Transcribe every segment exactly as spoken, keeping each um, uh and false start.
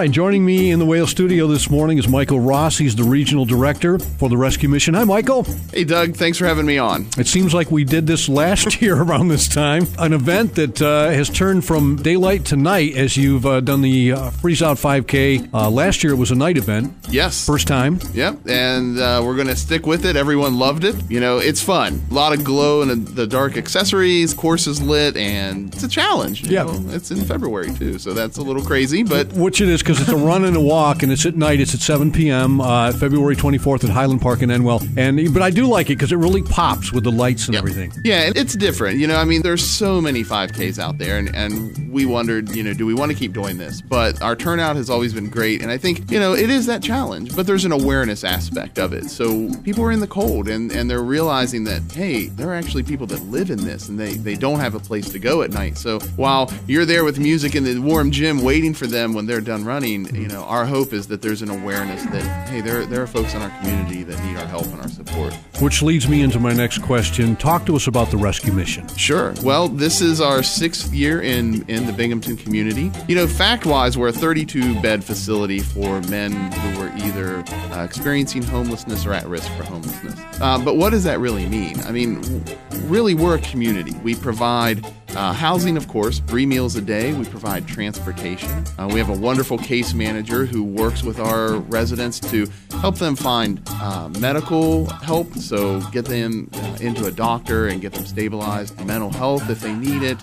right, joining me in the Whale studio this morning is Michael Ross. He's the regional director for the Rescue Mission. Hi, Michael. Hey, Doug. Thanks for having me on. It seems like we did this last year around this time, an event that uh, has turned from daylight to night as you've uh, done the uh, Freeze Out five K. Uh, last year it was a night event. Yes. First time. Yep, and uh, we're going to stick with it. Everyone loved it. You know, it's fun. A lot of glow and the dark accessories, courses lit, and it's a challenge. Yeah. Know? It's in February, too, so that's a little crazy, but... Which it is, because it's a run and a walk, and it's at night. It's at seven p.m., uh, February twenty-fourth at Highland Park in Enwell. And, but I do like it, because it really pops with the lights and yep. everything. Yeah, it's different. You know, I mean, there's so many five Ks out there, and, and we wondered, you know, do we want to keep doing this? But our turnout has always been great, and I think, you know, it is that challenge, but there's an awareness aspect of it. So people are in the cold, and, and they're realizing that, hey, there are actually people that live in this, and they, they don't have a place to go at night. So while you're there with music in the warm gym waiting for them when they're done running, you know, our hope is that there's an awareness that, hey, there, there are folks in our community that need our help and our support. Which leads me into my next question. Talk to us about the Rescue Mission. Sure. Well, this is our sixth year in, in the Binghamton community. You know, fact-wise, we're a thirty-two bed facility for men who are either uh, experiencing homelessness or at risk for homelessness. Uh, but what does that really mean? I mean, really, we're a community. We provide uh, housing, of course, three meals a day. We provide transportation. Uh, we have a wonderful case manager who works with our residents to help them find uh, medical help, so get them uh, into a doctor and get them stabilized, mental health if they need it,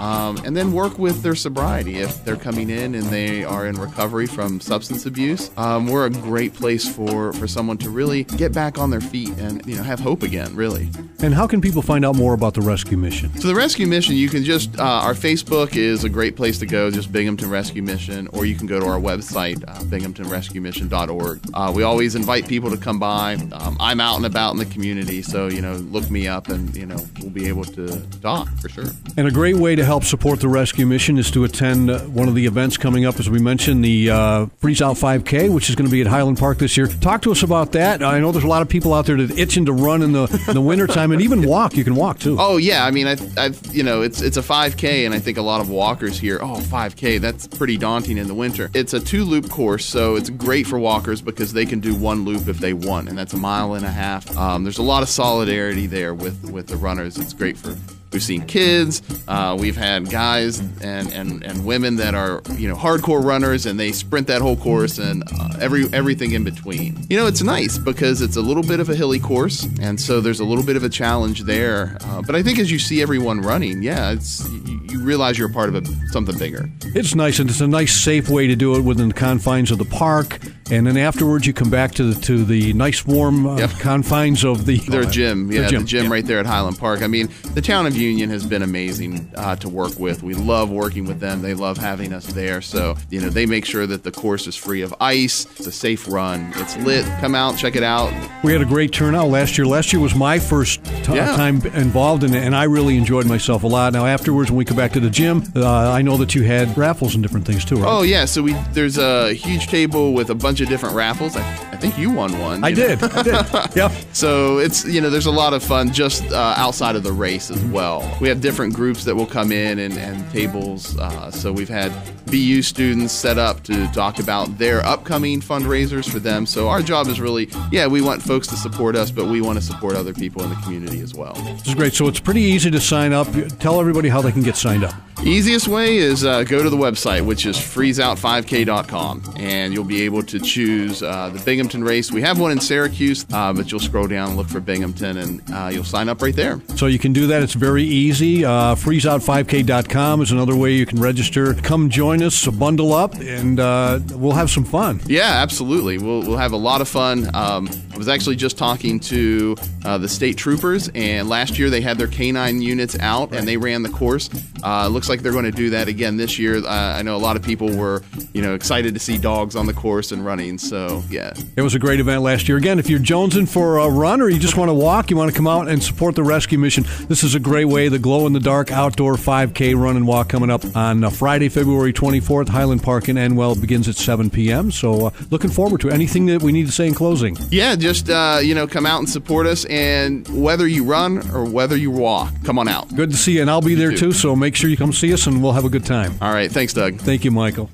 um, and then work with their sobriety if they're coming in and they are in recovery from substance abuse. Um, we're a great place for, for someone to really get back on their feet and, you know, have hope again, really. And how can people find out more about the Rescue Mission? So the Rescue Mission, you can just, uh, our Facebook is a great place to go, just Binghamton Rescue Mission, or you can go to our website, uh, Binghamton Rescue Mission dot org. Uh, we always invite people to come by. Um, I'm out and about in the community, so, you know, look me up and, you know, we'll be able to talk for sure. And a great way to help support the Rescue Mission is to attend uh, one of the events coming up, as we mentioned, the uh, Freeze Out five K, which is going to be at Highland Park this year. Talk to us about that. I know there's a lot of people out there that are itching to run in the, in the wintertime and even walk. You can walk, too. Oh, yeah. I mean, I, I, you know, it's it's a five K, and I think a lot of walkers here, oh, five K, that's pretty daunting in the winter. It's a two-loop course, so it's great for walkers because they can do one loop if they want, and that's a mile and a half. Um, there's a lot of solidarity there with, with the runners. It's great for... We've seen kids, uh, we've had guys and, and, and women that are, you know, hardcore runners, and they sprint that whole course and uh, every everything in between. You know, it's nice because it's a little bit of a hilly course, and so there's a little bit of a challenge there. Uh, but I think as you see everyone running, yeah, it's you, you realize you're a part of a, something bigger. It's nice, and it's a nice, safe way to do it within the confines of the park. And then afterwards, you come back to the, to the nice, warm uh, yep. confines of the... Their uh, gym. Yeah, the gym, the gym yeah. right there at Highland Park. I mean, the town of Union has been amazing uh, to work with. We love working with them. They love having us there. So, you know, they make sure that the course is free of ice. It's a safe run. It's lit. Come out, check it out. We had a great turnout last year. Last year was my first t- yeah. time involved in it, and I really enjoyed myself a lot. Now, afterwards, when we come back to the gym, uh, I know that you had raffles and different things, too, right? Oh, yeah. So we there's a huge table with a bunch of Of different raffles. I, I think you won one. I know? did. I did. Yeah. So it's, you know, there's a lot of fun just uh, outside of the race as well. We have different groups that will come in and, and tables. Uh, so we've had B U students set up to talk about their upcoming fundraisers for them. So our job is really, yeah, we want folks to support us, but we want to support other people in the community as well. This is great. So it's pretty easy to sign up. Tell everybody how they can get signed up. Easiest way is uh, go to the website, which is freeze out five k dot com, and you'll be able to choose uh, the Binghamton race. We have one in Syracuse, uh, but you'll scroll down and look for Binghamton, and uh, you'll sign up right there. So you can do that. It's very easy. Uh, freeze out five k dot com is another way you can register. Come join us, bundle up, and uh, we'll have some fun. Yeah, absolutely. We'll, we'll have a lot of fun. Um, I was actually just talking to uh, the state troopers, and last year they had their canine units out, right. and they ran the course. Uh, looks like they're going to do that again this year. Uh, I know a lot of people were, you know, excited to see dogs on the course and running. So, yeah. It was a great event last year. Again, if you're jonesing for a run or you just want to walk, you want to come out and support the Rescue Mission, this is a great way. The glow-in-the-dark outdoor five K run and walk coming up on uh, Friday, February twenty-fourth. Highland Park in Enwell begins at seven p.m. So, uh, looking forward to anything that we need to say in closing. Yeah, just, uh, you know, come out and support us. And whether you run or whether you walk, come on out. Good to see you. And I'll be you there, too. too. So, make sure you come see us, and we'll have a good time. All right. Thanks, Doug. Thank you, Michael.